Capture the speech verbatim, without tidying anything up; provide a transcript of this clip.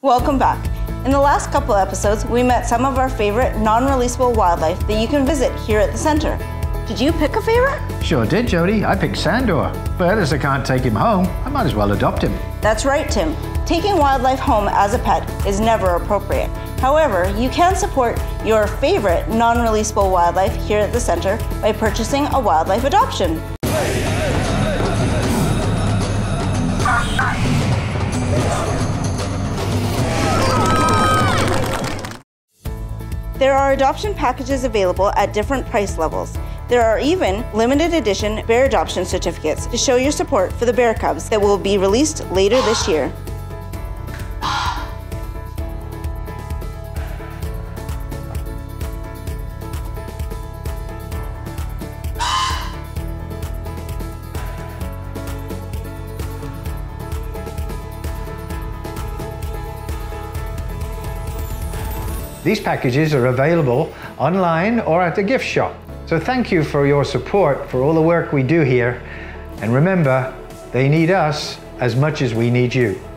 Welcome back. In the last couple episodes, we met some of our favorite non-releasable wildlife that you can visit here at the center. Did you pick a favorite? Sure did, Jodi. I picked Sandor. But as I can't take him home, I might as well adopt him. That's right, Tim. Taking wildlife home as a pet is never appropriate. However, you can support your favorite non-releasable wildlife here at the center by purchasing a wildlife adoption. There are adoption packages available at different price levels. There are even limited edition bear adoption certificates to show your support for the bear cubs that will be released later this year. These packages are available online or at the gift shop. So thank you for your support for all the work we do here. And remember, they need us as much as we need you.